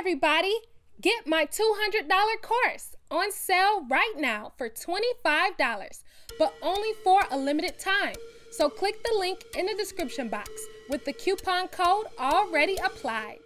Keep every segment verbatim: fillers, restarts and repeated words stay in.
everybody, get my two hundred dollar course on sale right now for twenty-five dollars, but only for a limited time. So click the link in the description box with the coupon code already applied.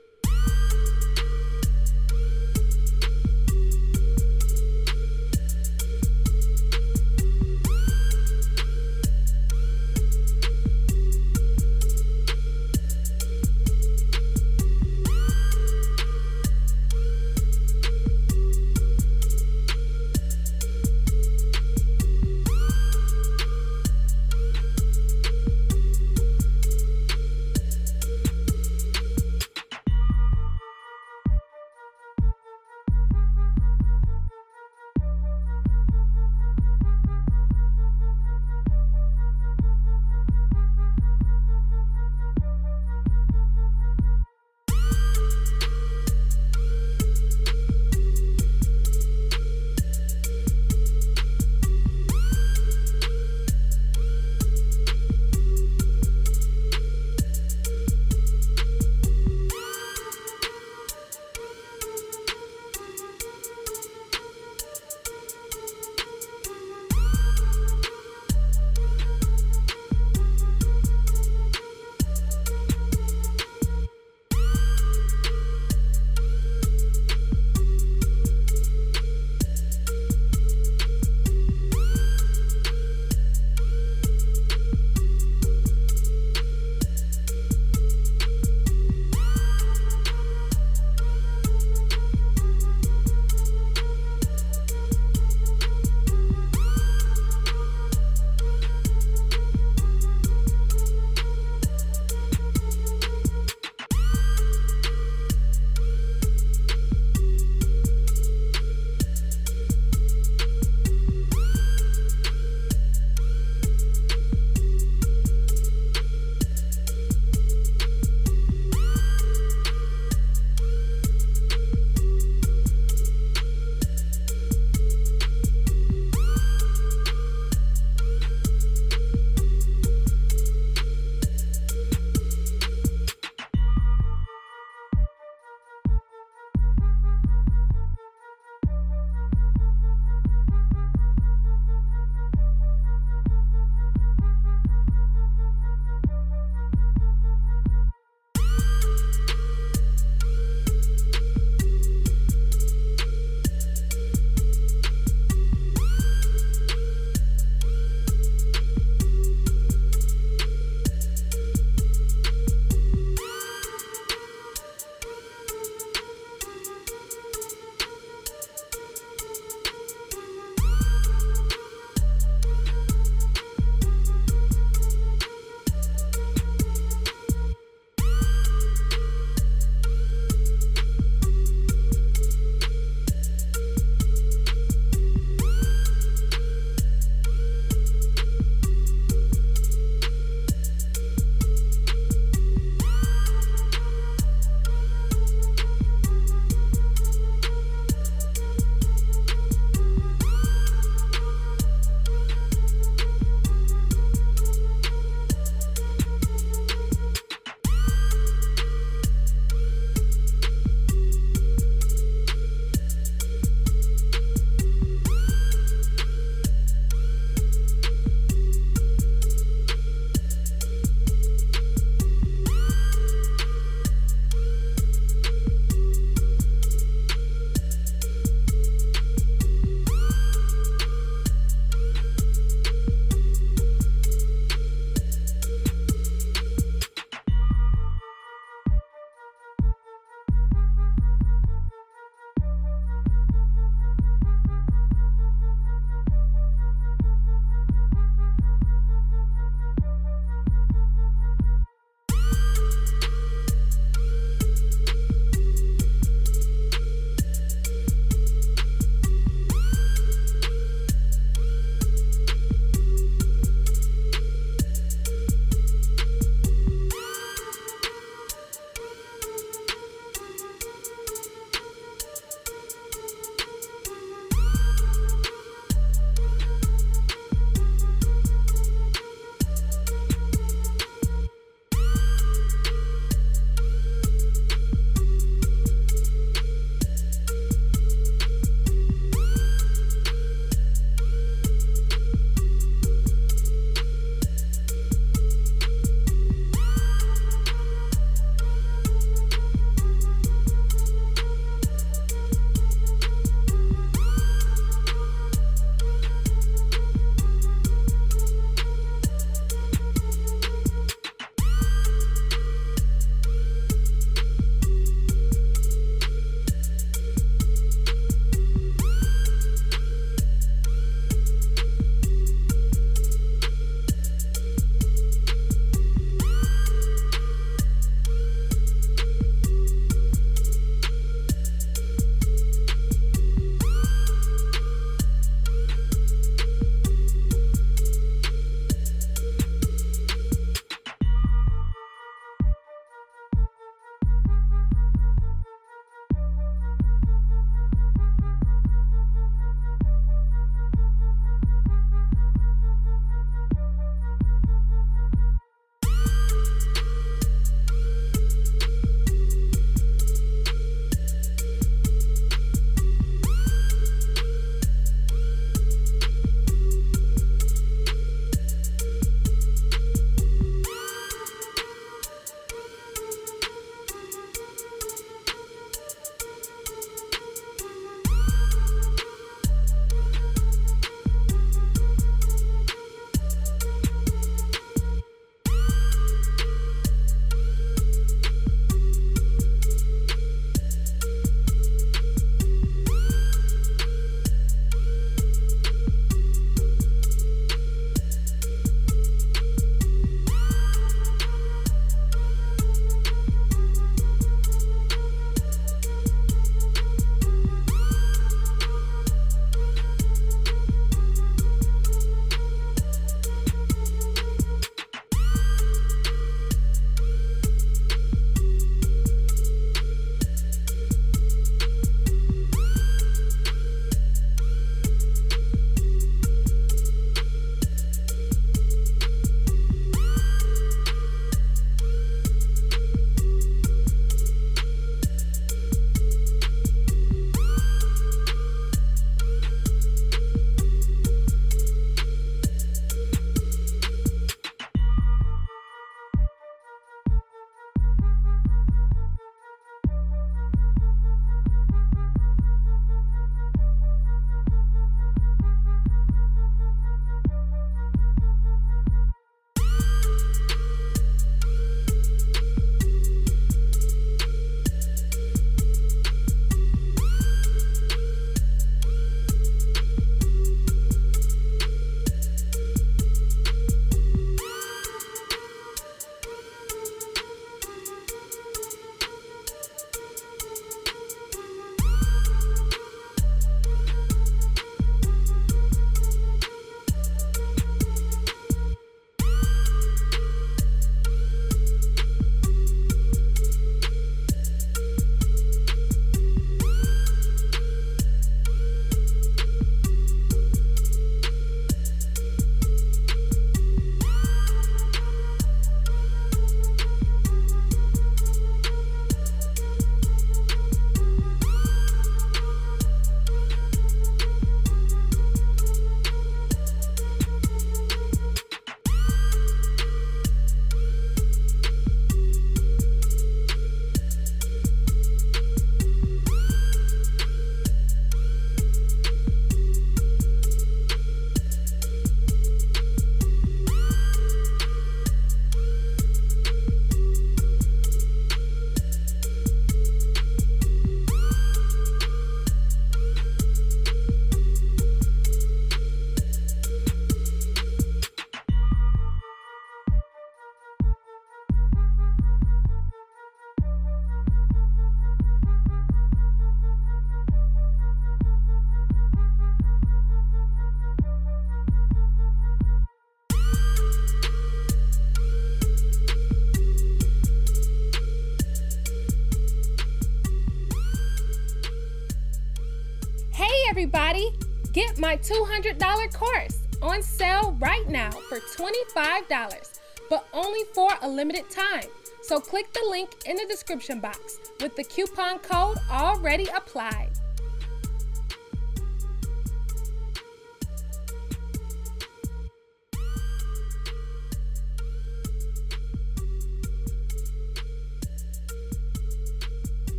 everybody, get my two hundred dollar course on sale right now for twenty-five dollars, but only for a limited time. So click the link in the description box with the coupon code already applied.